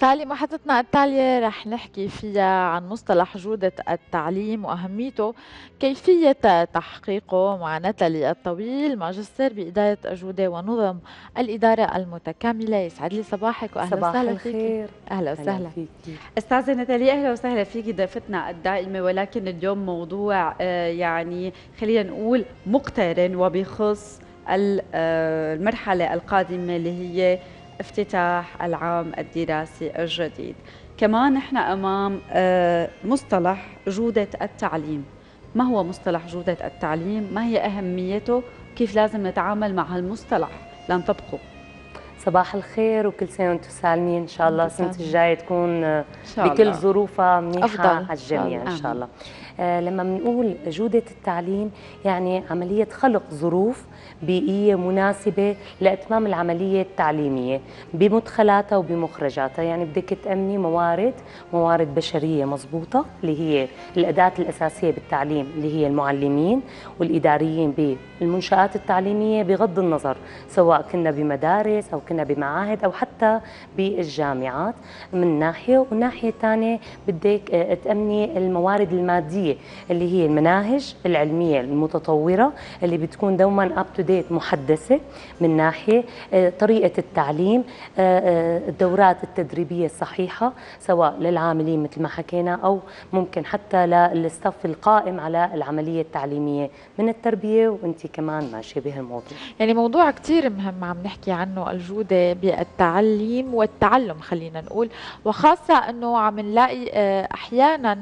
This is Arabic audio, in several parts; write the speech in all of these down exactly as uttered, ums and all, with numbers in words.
سالي، محطتنا التالية رح نحكي فيها عن مصطلح جودة التعليم وأهميته، كيفية تحقيقه مع نتالي الطويل، ماجستير بإدارة جودة ونظم الإدارة المتكاملة. يسعد لي صباحك وأهلا وسهلا فيك. صباح الخير. أهلا وسهلا فيك أستاذة نتالي، أهلا وسهلا فيك ضيفتنا الدائمة، ولكن اليوم موضوع يعني خلينا نقول مقترن وبيخص المرحلة القادمة اللي هي افتتاح العام الدراسي الجديد. كمان نحن أمام مصطلح جودة التعليم. ما هو مصطلح جودة التعليم؟ ما هي أهميته؟ كيف لازم نتعامل مع هالمصطلح لنطبقه؟ صباح الخير وكل سنة وانتم سالمين. إن شاء الله السنة الجاية تكون بكل ظروفها منيحة على الجميع إن شاء الله. لما بنقول جودة التعليم يعني عملية خلق ظروف بيئية مناسبة لإتمام العملية التعليمية بمدخلاتها وبمخرجاتها، يعني بدك تأمني موارد موارد بشرية مضبوطة اللي هي الأداة الأساسية بالتعليم اللي هي المعلمين والإداريين بالمنشآت التعليمية، بغض النظر سواء كنا بمدارس أو كنا بمعاهد أو حتى بالجامعات من ناحية، وناحية ثانية بدك تأمني الموارد المادية اللي هي المناهج العلمية المتطورة اللي بتكون دوما اب تو ديت محدثة من ناحية، طريقة التعليم، الدورات التدريبية الصحيحة سواء للعاملين مثل ما حكينا أو ممكن حتى للستاف القائم على العملية التعليمية من التربية، وانت كمان ماشية بهالموضوع. يعني موضوع كتير مهم عم نحكي عنه، الجودة بالتعليم والتعلم خلينا نقول، وخاصة انه عم نلاقي احيانا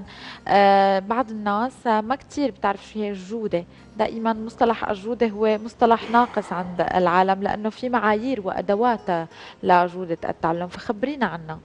بعض الناس ما كتير بتعرف شو هي الجودة. دائما مصطلح الجودة هو مصطلح ناقص عند العالم لأنه في معايير وأدوات لجودة التعلم، فخبرينا عنها.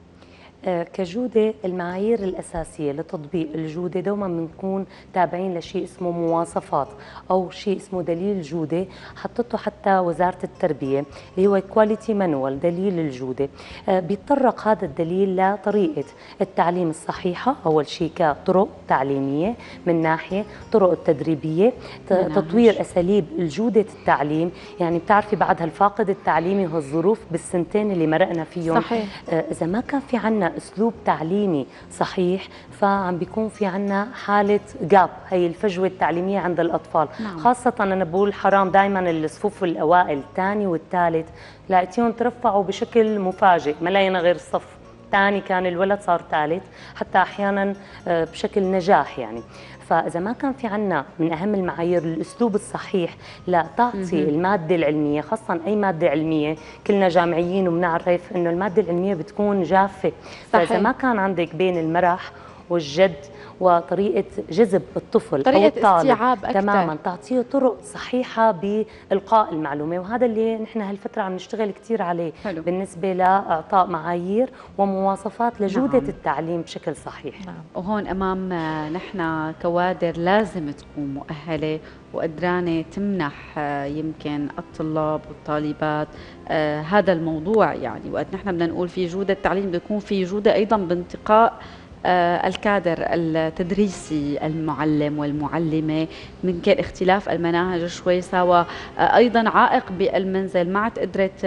كجودة المعايير الأساسية لتطبيق الجودة دوما بنكون تابعين لشيء اسمه مواصفات أو شيء اسمه دليل جودة حطته حتى وزارة التربية اللي هو كواليتي مانوال، دليل الجودة. بيتطرق هذا الدليل لطريقة التعليم الصحيحة، أول شيء كطرق تعليمية من ناحية، طرق التدريبية، تطوير أساليب الجودة التعليم. يعني بتعرفي بعد هالفاقد التعليمي وهالظروف بالسنتين اللي مرقنا فيهم صحيح، إذا ما كان في عنا اسلوب تعليمي صحيح فعم بيكون في عنا حاله جاب، هي الفجوه التعليميه عند الاطفال. نعم. خاصه انا بقول حرام دائما الصفوف الاوائل الثاني والثالث لقيتيهم ترفعوا بشكل مفاجئ، ما لقينا غير الصف الثاني، كان الولد صار ثالث حتى احيانا بشكل نجاح. يعني فإذا ما كان في عنا من أهم المعايير الأسلوب الصحيح لتعطي المادة العلمية، خاصة أي مادة علمية، كلنا جامعيين وبنعرف إنه المادة العلمية بتكون جافة، فإذا ما كان عندك بين المرح والجد وطريقة جذب الطفل طريقة أو الطالب استيعاب أكثر. تماما تعطيه طرق صحيحة بإلقاء المعلومة، وهذا اللي نحن هالفترة عم نشتغل كتير عليه. حلو. بالنسبة لإعطاء معايير ومواصفات لجودة نعم. التعليم بشكل صحيح. نعم. وهون أمام نحن كوادر لازم تكون مؤهلة وقدرانة تمنح يمكن الطلاب والطالبات هذا الموضوع. يعني وقت نحن بدنا نقول في جودة التعليم بيكون في جودة أيضا بانتقاء الكادر التدريسي، المعلم والمعلمة، ممكن اختلاف المناهج شوي سوا، أيضا عائق بالمنزل ما عاد قدرت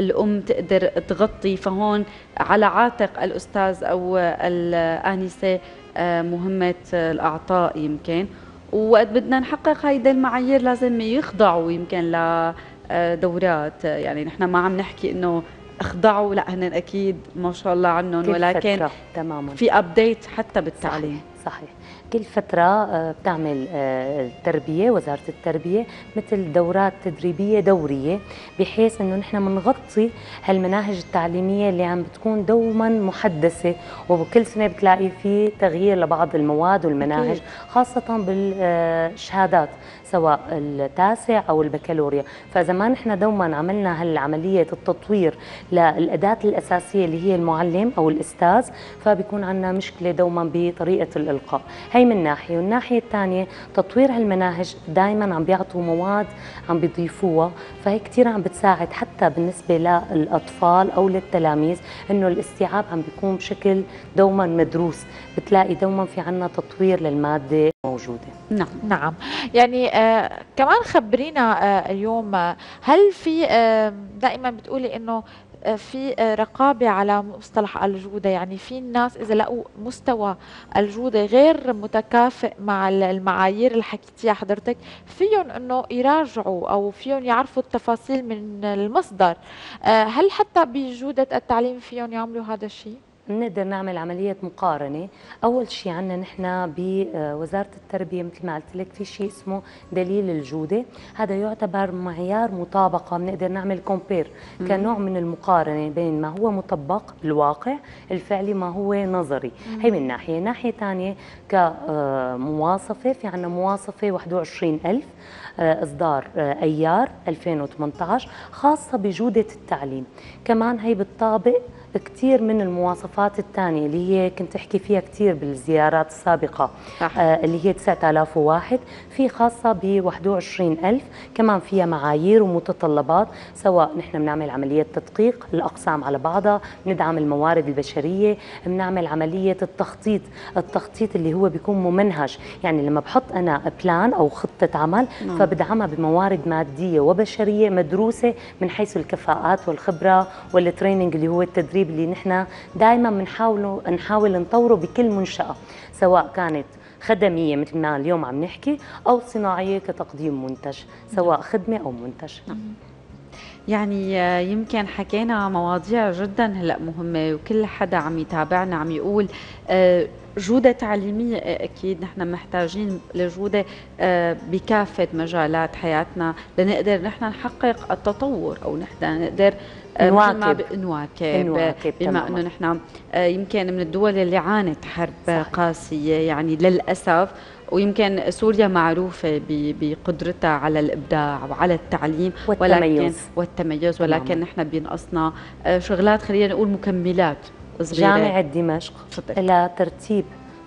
الأم تقدر تغطي، فهون على عاتق الأستاذ أو الآنسة مهمة الأعطاء يمكن. وقت بدنا نحقق هيدا المعايير لازم يخضعوا يمكن لدورات، يعني نحن ما عم نحكي إنه اخضعوا، لا هن اكيد ما شاء الله عنهم، ولكن تماما في ابديت حتى بالتعليم. صحيح, صحيح. كل فترة بتعمل التربية وزارة التربية مثل دورات تدريبية دورية بحيث انه نحن بنغطي هالمناهج التعليمية اللي عم بتكون دوما محدثة، وبكل سنة بتلاقي في تغيير لبعض المواد والمناهج خاصة بالشهادات سواء التاسع أو البكالوريا. فإذا ما نحن دوما عملنا هالعملية التطوير للأداة الأساسية اللي هي المعلم أو الأستاذ فبيكون عندنا مشكلة دوما بطريقة الإلقاء، هي من ناحية. والناحية الثانية تطوير هالمناهج، دائما عم بيعطوا مواد عم بيضيفوها، فهي كثير عم بتساعد حتى بالنسبة للأطفال أو للتلاميذ إنه الاستيعاب عم بيكون بشكل دوما مدروس، بتلاقي دوما في عنا تطوير للمادة موجودة. نعم نعم. يعني آه كمان خبرينا آه اليوم، هل في آه دائما بتقولي انه في رقابه على مصطلح الجوده، يعني في الناس اذا لقوا مستوى الجوده غير متكافئ مع المعايير اللي حكيتيها حضرتك فيهم انه يراجعوا او فيهم يعرفوا التفاصيل من المصدر. هل حتى بجوده التعليم فيهم يعملوا هذا الشيء؟ بنقدر نعمل عملية مقارنة. أول شيء عندنا نحن بوزارة التربية مثل ما قلت لك في شيء اسمه دليل الجودة، هذا يعتبر معيار مطابقة، بنقدر نعمل كومبير كنوع من المقارنة بين ما هو مطبق بالواقع الفعلي ما هو نظري. مم. هي من ناحية. ناحية ثانية كمواصفة، في عندنا مواصفة واحد وعشرين ألف إصدار أيار ألفين وثمانطعش خاصة بجودة التعليم، كمان هي بتطابق كثير من المواصفات الثانية اللي هي كنت أحكي فيها كثير بالزيارات السابقة. صح. آه اللي هي تسعة آلاف وواحد، في خاصة ب واحد وعشرين ألف كمان فيها معايير ومتطلبات، سواء نحن بنعمل عملية تدقيق الأقسام على بعضها، بندعم الموارد البشرية، بنعمل عملية التخطيط، التخطيط اللي هو بيكون ممنهج، يعني لما بحط أنا بلان أو خطة عمل نعم. فبدعمها بموارد مادية وبشرية مدروسة من حيث الكفاءات والخبرة والتريننج اللي هو التدريب اللي نحن دائما بنحاول نحاول نطوره بكل منشأة، سواء كانت خدمية مثل ما اليوم عم نحكي أو صناعية كتقديم منتج، سواء خدمة أو منتج. يعني يمكن حكينا مواضيع جدا هلا مهمة، وكل حدا عم يتابعنا عم يقول جودة تعليمية. أكيد نحن محتاجين لجودة بكافة مجالات حياتنا لنقدر نحن نحقق التطور أو نحن نقدر نواكب نواكب بما انه نحن يمكن من الدول اللي عانت حرب صحيح. قاسيه يعني للاسف، ويمكن سوريا معروفه بقدرتها على الابداع وعلى التعليم والتميز ولكن والتميز ولكن مم. نحن بينقصنا شغلات، خلينا نقول مكملات صغيره. جامعه دمشق لها ترتيب،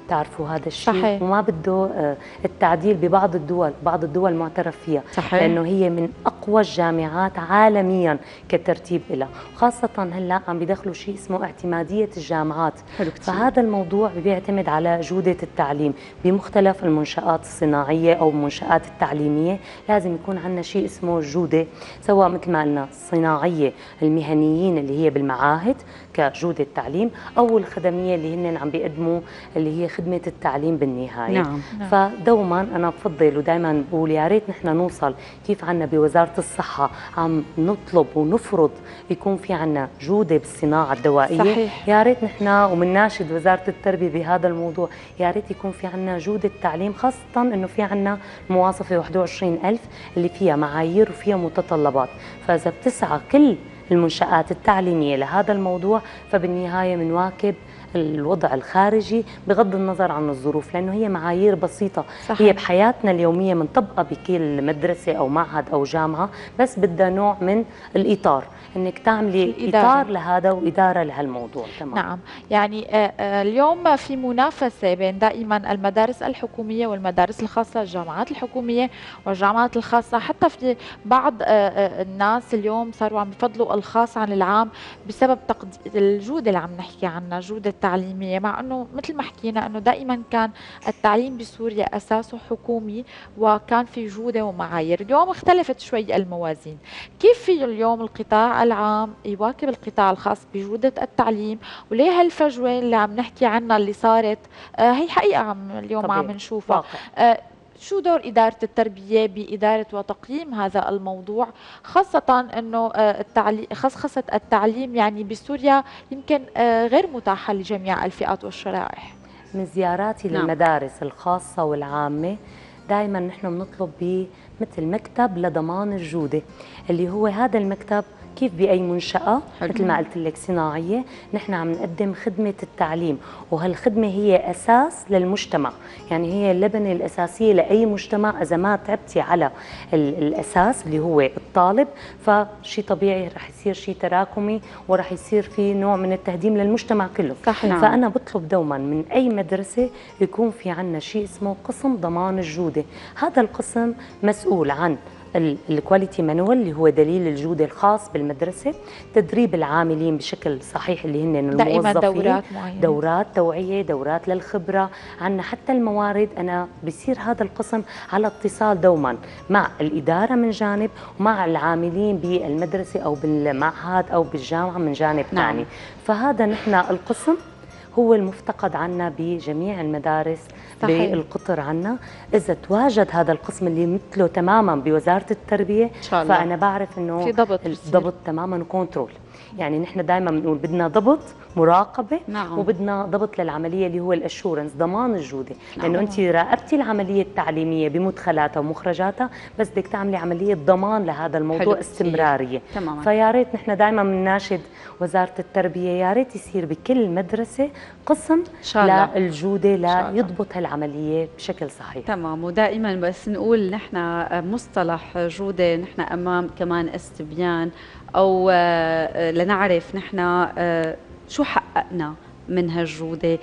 تعرفوا هذا الشيء صحيح. وما بده التعديل ببعض الدول، بعض الدول معترف فيها صحيح. لأنه هي من أقوى الجامعات عالميا كترتيب لها، خاصة هلا عم بيدخلوا شيء اسمه اعتمادية الجامعات، فهذا الموضوع بيعتمد على جودة التعليم بمختلف المنشآت الصناعية أو المنشآت التعليمية. لازم يكون عندنا شيء اسمه جودة، سواء مثل ما قلنا الصناعية المهنيين اللي هي بالمعاهد كجودة تعليم، أو الخدمية اللي هن عم بيقدموا اللي هي خدمة التعليم بالنهاية. نعم. فدوما أنا بفضل ودائما بقول يا ريت نحن نوصل كيف عنا بوزارة الصحة عم نطلب ونفرض يكون في عنا جودة بالصناعة الدوائية صحيح. يا ريت نحن ومنناشد وزارة التربية بهذا الموضوع، يا ريت يكون في عنا جودة تعليم، خاصة إنه في عنا مواصفة واحد وعشرين ألف اللي فيها معايير وفيها متطلبات، فإذا بتسعى كل المنشآت التعليمية لهذا الموضوع فبالنهاية بنواكب الوضع الخارجي بغض النظر عن الظروف، لأنه هي معايير بسيطة صحيح. هي بحياتنا اليومية بنطبقها بكل مدرسة أو معهد أو جامعة، بس بدها نوع من الإطار إنك تعملي إطار لهذا وإدارة لهالموضوع. تمام. نعم، يعني اليوم في منافسة بين دائما المدارس الحكومية والمدارس الخاصة، الجامعات الحكومية والجامعات الخاصة، حتى في بعض الناس اليوم صاروا عم بفضلوا الخاص عن العام بسبب الجودة اللي عم نحكي عنها، جودة تعليمية، مع أنه مثل ما حكينا أنه دائما كان التعليم بسوريا أساسه حكومي وكان في جودة ومعايير. اليوم اختلفت شوي الموازين، كيف في اليوم القطاع العام يواكب القطاع الخاص بجودة التعليم؟ وليه هالفجوة اللي عم نحكي عنها اللي صارت؟ آه هي حقيقة عم اليوم عم نشوفها. آه شو دور إدارة التربية بإدارة وتقييم هذا الموضوع، خاصة أنه التعليم خاصة التعليم يعني بسوريا يمكن غير متاحة لجميع الفئات والشرائح؟ من زياراتي نعم. للمدارس الخاصة والعامة دائما نحن بنطلب بمثل مكتب لضمان الجودة، اللي هو هذا المكتب كيف بأي منشأة مثل ما قلت لك صناعية نحن عم نقدم خدمة التعليم، وهالخدمة هي أساس للمجتمع، يعني هي اللبنة الأساسية لأي مجتمع. إذا ما تعبتي على الأساس اللي هو الطالب فشي طبيعي رح يصير شي تراكمي ورح يصير في نوع من التهديم للمجتمع كله. صحيح. فأنا بطلب دوما من أي مدرسة يكون في عنا شي اسمه قسم ضمان الجودة، هذا القسم مسؤول عن الكواليتي مانوال اللي هو دليل الجودة الخاص بالمدرسة، تدريب العاملين بشكل صحيح اللي هن الموظفين، دورات معينة، دورات توعية، دورات للخبرة. عنا حتى الموارد، أنا بصير هذا القسم على اتصال دوما مع الإدارة من جانب ومع العاملين بالمدرسة أو بالمعهد أو بالجامعة من جانب ثاني. نعم. فهذا نحن القسم هو المفتقد عنا بجميع المدارس بالقطر عنا. إذا تواجد هذا القسم اللي مثله تماما بوزارة التربية إن شاء الله، فأنا بعرف إنه في ضبط، ضبط تماما وكنترول. يعني نحن دائما بنقول بدنا ضبط مراقبة. نعم. وبدنا ضبط للعملية اللي هو الأشورنس، ضمان الجودة. نعم. لأنه أنت راقبتي العملية التعليمية بمدخلاتها ومخرجاتها، بس بدك تعملي عملية ضمان لهذا الموضوع، استمرارية. فيا ريت نحن دائما بنناشد وزارة التربية، يا ريت يصير بكل مدرسة قسم للجودة ليضبط هالعملية بشكل صحيح. تمام. ودائما بس نقول نحن مصطلح جودة نحن أمام كمان استبيان، أو لنعرف نحن شو حققنا من هالجودة.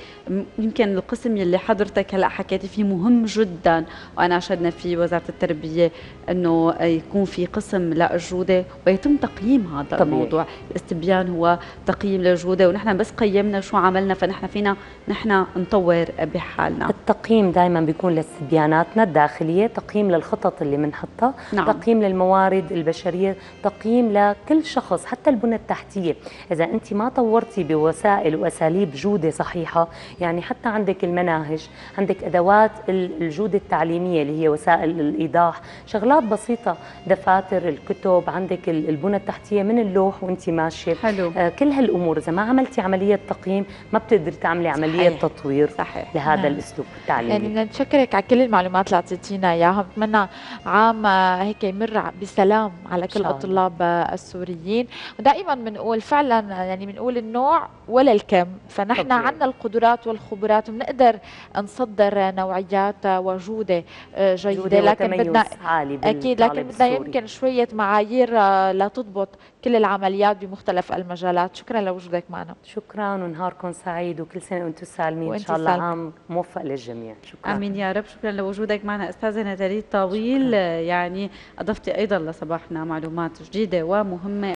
يمكن القسم يلي حضرتك هلأ حكيتي فيه مهم جدا، وأنا أشدنا فيه وزارة التربية أنه يكون في قسم للجودة ويتم تقييم هذا. طبيعي. الموضوع الاستبيان هو تقييم للجودة، ونحن بس قيمنا شو عملنا، فنحن فينا نحن نطور بحالنا. التقييم دائما بيكون لاستبياناتنا الداخلية، تقييم للخطط اللي بنحطها. نعم. تقييم للموارد البشرية، تقييم لكل شخص، حتى البنى التحتية. إذا أنت ما طورتي بوسائل وأساليب بجودة صحيحة، يعني حتى عندك المناهج، عندك أدوات الجودة التعليمية اللي هي وسائل الإيضاح، شغلات بسيطة، دفاتر، الكتب، عندك البنى التحتية من اللوح وانت ماشية. حلو. آه كل هالأمور إذا ما عملتي عملية تقييم ما بتقدري تعملي عملية صحيح. تطوير صحيح. لهذا نعم. الأسلوب التعليمي. يعني بدنا نشكرك على كل المعلومات اللي أعطيتينا إياها، بتمنى عام هيك يمر بسلام على كل الطلاب السوريين. ودائما بنقول فعلا يعني بنقول النوع ولا الكم، فنحن عندنا القدرات والخبرات بنقدر نصدر نوعيات وجوده جيده، لكن بدنا اكيد لكن بدنا يمكن شويه معايير لتضبط كل العمليات بمختلف المجالات. شكرا لوجودك معنا. شكرا ونهاركم سعيد، وكل سنه وانتم سالمين ان شاء الله، عام موفق للجميع. شكرا. امين يا رب. شكرا لوجودك معنا استاذه نتالي الطويل، يعني اضفتي ايضا لصباحنا معلومات جديده ومهمه.